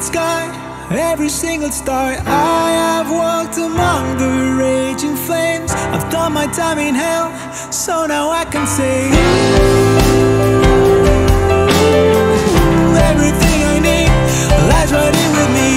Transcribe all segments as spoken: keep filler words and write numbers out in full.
night sky, every single star. I have walked among the raging flames. I've done my time in hell, so now I can say everything I need lies right in with me.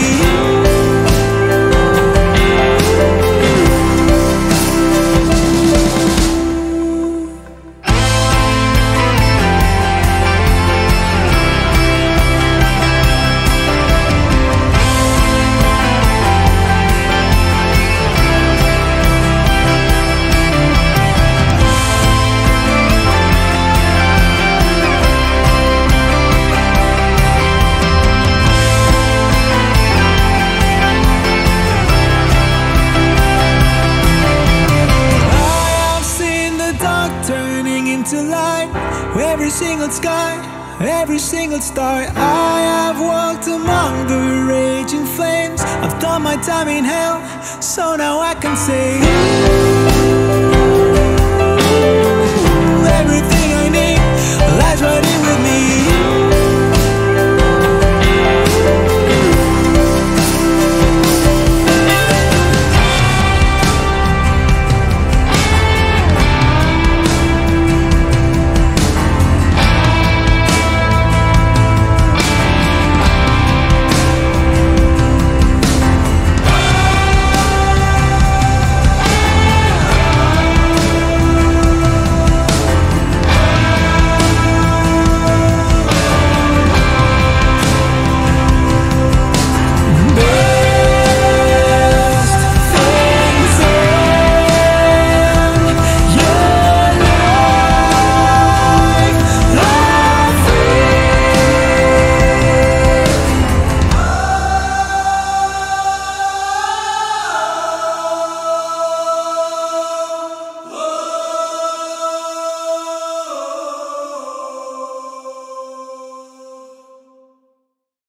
Sky, every single star. I have walked among the raging flames. I've done my time in hell, so now I can say